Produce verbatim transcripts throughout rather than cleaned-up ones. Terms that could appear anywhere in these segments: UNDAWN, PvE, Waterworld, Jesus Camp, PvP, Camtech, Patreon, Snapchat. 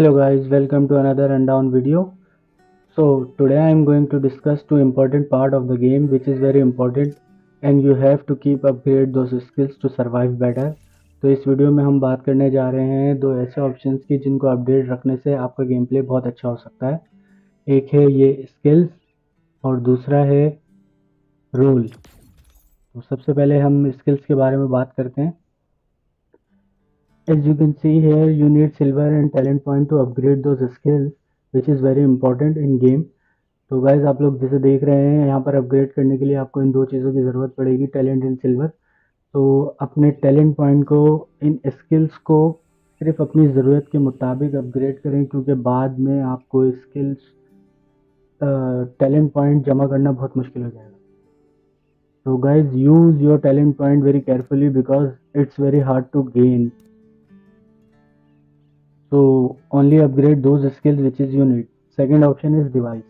Hello guys, welcome to another UNDAWN video. So today I am going to discuss two important part of the game which is very important and you have to keep upgrade those skills to survive better. तो इस video में हम बात करने जा रहे हैं दो ऐसे ऑप्शंस की जिनको अपडेट रखने से आपका गेम प्ले बहुत अच्छा हो सकता है. एक है ये स्किल्स और दूसरा है रोल. तो सबसे पहले हम स्किल्स के बारे में बात करते हैं. As you can see here, you need silver and talent point to upgrade those skills, which is very important in game. तो guys आप लोग जैसे देख रहे हैं यहाँ पर अपग्रेड करने के लिए आपको इन दो चीज़ों की ज़रूरत पड़ेगी, टैलेंट एंड सिल्वर. तो अपने टैलेंट पॉइंट को इन स्किल्स को सिर्फ अपनी ज़रूरत के मुताबिक अपग्रेड करें, क्योंकि बाद में आपको स्किल्स टैलेंट पॉइंट जमा करना बहुत मुश्किल हो जाएगा. तो guys use your talent point very carefully because it's very hard to gain. So only upgrade those skills which is you need. Second option is device.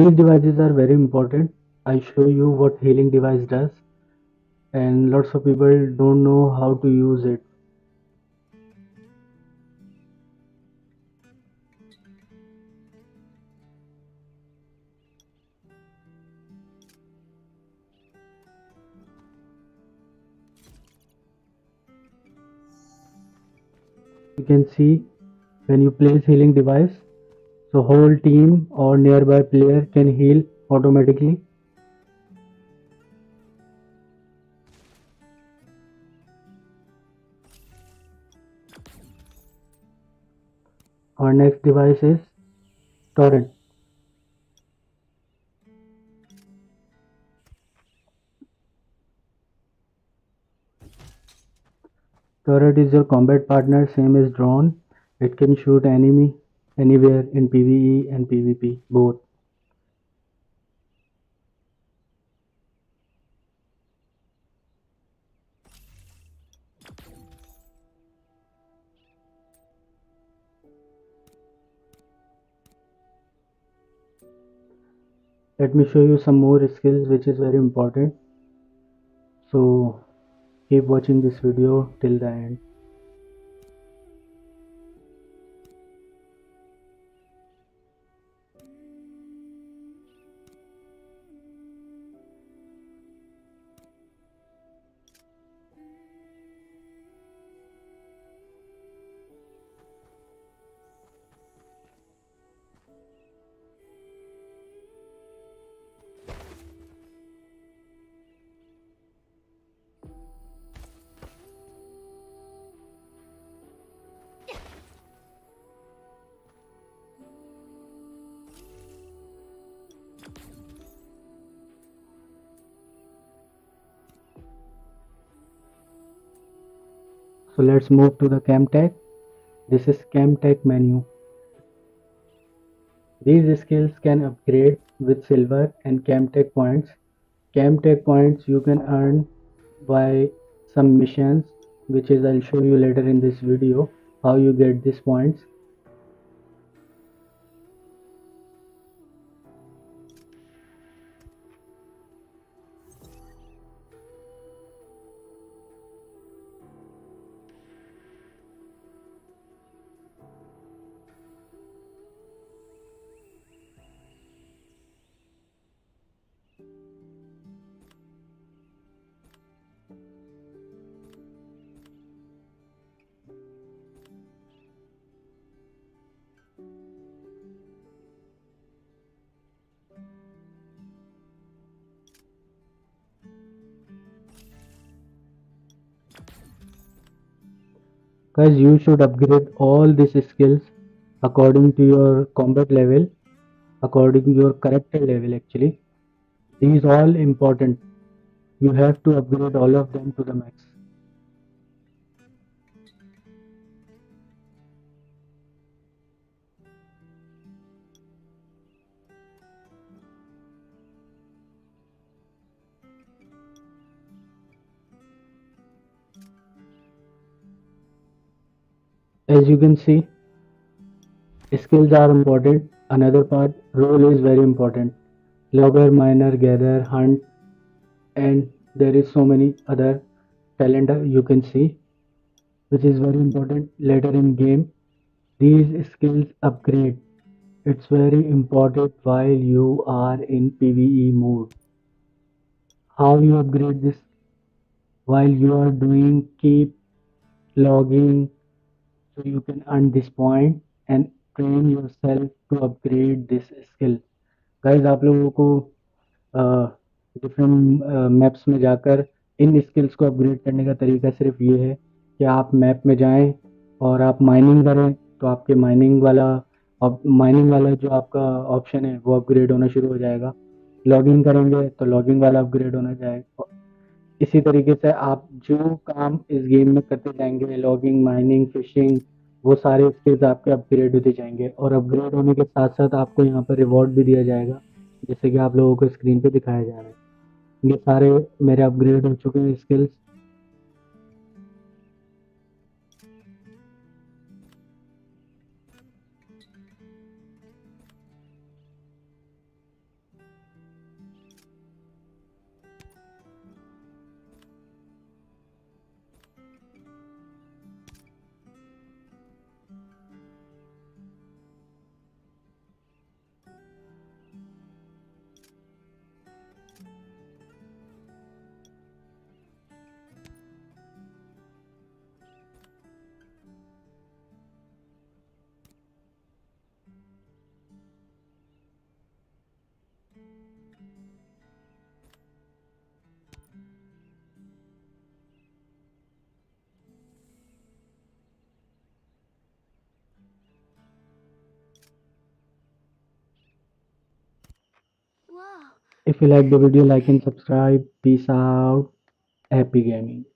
These devices are very important. I show you what healing device does, and lots of people don't know how to use it. You can see when you place healing device, so whole team or nearby player can heal automatically. Our next device is torrent. Turret is your combat partner, same as drone. It can shoot enemy anywhere in PvE and PvP both. Let me show you some more skills which is very important. So keep watching this video till the end. So let's move to the Camtech. This is Camtech menu. These skills can upgrade with silver and Camtech points. Camtech points you can earn by some missions, which is I'll show you later in this video how you get these points. Guys, you should upgrade all these skills according to your combat level, according to your character level actually. These all important. You have to upgrade all of them to the max. As you can see, skills are important. Another part, role is very important. Logger, miner, gather, hunt, and there is so many other talent you can see, which is very important later in game. These skills upgrade. It's very important while you are in P V E mode. How you upgrade this? While you are doing, keep logging so you can earn this point and train yourself to upgrade this skill. Guys, आप लोगों को different uh, maps uh, में जाकर इन skills को upgrade करने का तरीका सिर्फ ये है कि आप मैप में जाएं और आप माइनिंग करें, तो आपके माइनिंग वाला माइनिंग वाला जो आपका ऑप्शन है वो अपग्रेड होना शुरू हो जाएगा। लॉगिंग करेंगे तो लॉगिंग वाला अपग्रेड होना जाएगा। इसी तरीके से आप जो काम इस गेम में करते जाएंगे, लॉगिंग, माइनिंग, फिशिंग, वो सारे स्किल्स आपके अपग्रेड होते जाएंगे। और अपग्रेड होने के साथ साथ आपको यहाँ पर रिवॉर्ड भी दिया जाएगा, जैसे कि आप लोगों को स्क्रीन पे दिखाया जा रहा है। ये सारे मेरे अपग्रेड हो चुके हैं skills. If you like the video, like and subscribe. Peace out. Happy gaming.